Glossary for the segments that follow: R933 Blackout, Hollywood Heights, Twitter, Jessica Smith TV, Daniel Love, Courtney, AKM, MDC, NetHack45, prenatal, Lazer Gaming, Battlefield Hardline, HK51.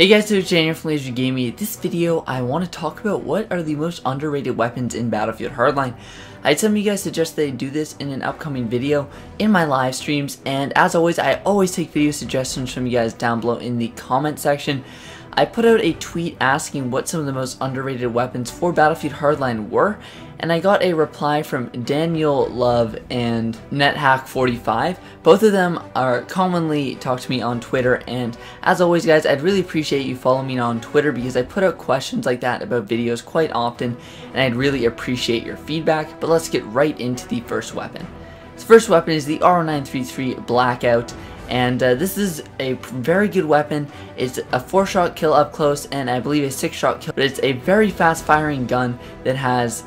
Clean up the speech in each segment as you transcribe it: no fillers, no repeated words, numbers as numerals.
Hey guys, it's Daniel from Lazer Gaming. In this video, I want to talk about what are the most underrated weapons in Battlefield Hardline. I had some of you guys suggest that I do this in an upcoming video in my live streams, and as always, I always take video suggestions from you guys down below in the comment section. I put out a tweet asking what some of the most underrated weapons for Battlefield Hardline were, and I got a reply from Daniel Love and NetHack45. Both of them are commonly talked to me on Twitter, and as always guys, I'd really appreciate you following me on Twitter because I put out questions like that about videos quite often, and I'd really appreciate your feedback. But let's get right into the first weapon. This first weapon is the R933 Blackout. And this is a very good weapon. It's a 4-shot kill up close and I believe a 6-shot kill. But it's a very fast firing gun that has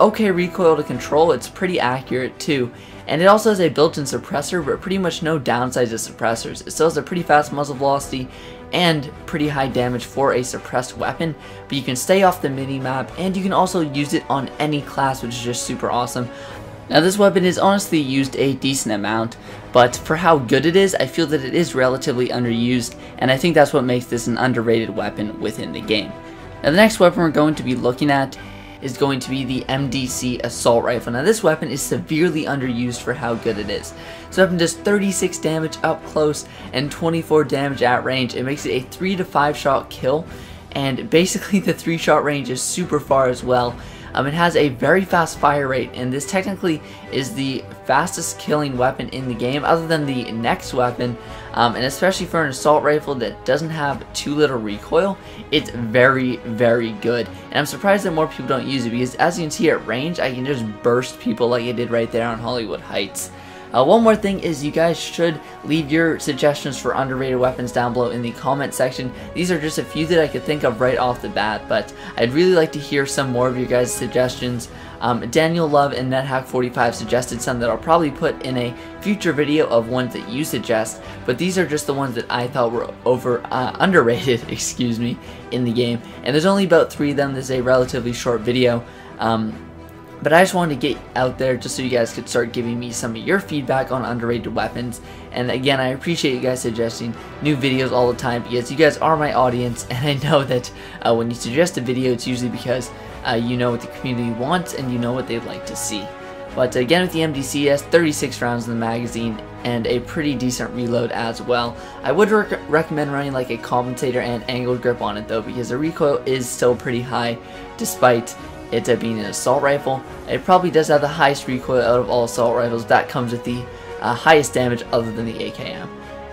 okay recoil to control. It's pretty accurate too. And it also has a built-in suppressor, but pretty much no downsides to suppressors. It still has a pretty fast muzzle velocity and pretty high damage for a suppressed weapon, but you can stay off the mini-map and you can also use it on any class, which is just super awesome. Now this weapon is honestly used a decent amount, but for how good it is, I feel that it is relatively underused, and I think that's what makes this an underrated weapon within the game. Now the next weapon we're going to be looking at is going to be the MDC assault rifle. Now this weapon is severely underused for how good it is. This weapon does 36 damage up close and 24 damage at range. It makes it a 3- to 5-shot kill, and basically the 3-shot range is super far as well. It has a very fast fire rate, and this technically is the fastest killing weapon in the game other than the next weapon, and especially for an assault rifle that doesn't have too little recoil, it's very good. And I'm surprised that more people don't use it because, as you can see, at range I can just burst people like I did right there on Hollywood Heights. One more thing is you guys should leave your suggestions for underrated weapons down below in the comment section. These are just a few that I could think of right off the bat, but I'd really like to hear some more of your guys' suggestions. Daniel Love and NetHack45 suggested some that I'll probably put in a future video of ones that you suggest, but these are just the ones that I thought were underrated, excuse me, in the game. And there's only about 3 of them. This is a relatively short video. But I just wanted to get out there just so you guys could start giving me some of your feedback on underrated weapons. And again, I appreciate you guys suggesting new videos all the time because you guys are my audience, and I know that when you suggest a video, it's usually because you know what the community wants and you know what they'd like to see. But again, with the MDC, it has 36 rounds in the magazine and a pretty decent reload as well. I would recommend running like a compensator and angled grip on it though, because the recoil is still pretty high despite it being an assault rifle. It probably does have the highest recoil out of all assault rifles. That comes with the highest damage other than the AKM.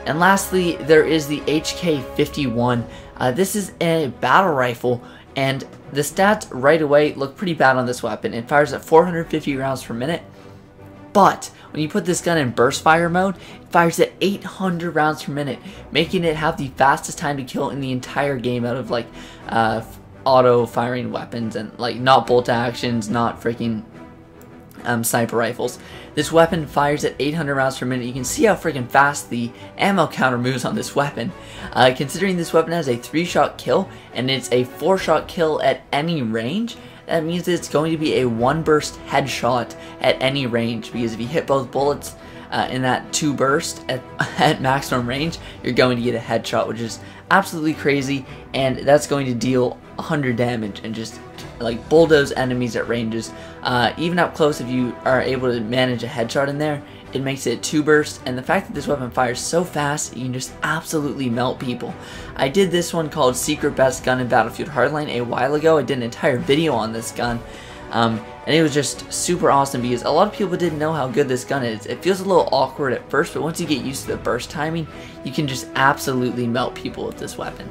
And lastly, there is the HK51. This is a battle rifle, and the stats right away look pretty bad on this weapon. It fires at 450 rounds per minute, but when you put this gun in burst fire mode, it fires at 800 rounds per minute, making it have the fastest time to kill in the entire game out of like auto firing weapons, and like not bolt actions, not freaking sniper rifles. This weapon fires at 800 rounds per minute. You can see how freaking fast the ammo counter moves on this weapon. Considering this weapon has a 3-shot kill and it's a 4-shot kill at any range, that means it's going to be a 1-burst headshot at any range, because if you hit both bullets in that 2-burst at maximum range, you're going to get a headshot, which is absolutely crazy, and that's going to deal 100 damage and just like bulldoze enemies at ranges. Even up close, if you are able to manage a headshot in there, it makes it 2-burst, and the fact that this weapon fires so fast, you can just absolutely melt people. I did this one called Secret Best Gun in Battlefield Hardline a while ago. I did an entire video on this gun. And it was just super awesome because a lot of people didn't know how good this gun is. It feels a little awkward at first, but once you get used to the burst timing, you can just absolutely melt people with this weapon.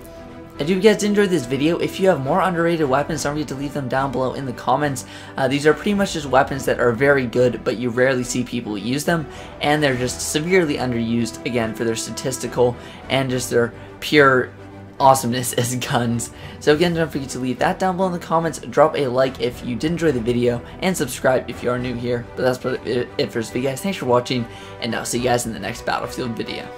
I do hope you guys enjoyed this video. If you have more underrated weapons, don't forget to leave them down below in the comments. These are pretty much just weapons that are very good, but you rarely see people use them, and they're just severely underused, again, for their statistical and just their pure awesomeness as guns. So again, don't forget to leave that down below in the comments. Drop a like if you did enjoy the video, and subscribe if you are new here. But that's it for this video, guys. Thanks for watching, and I'll see you guys in the next Battlefield video.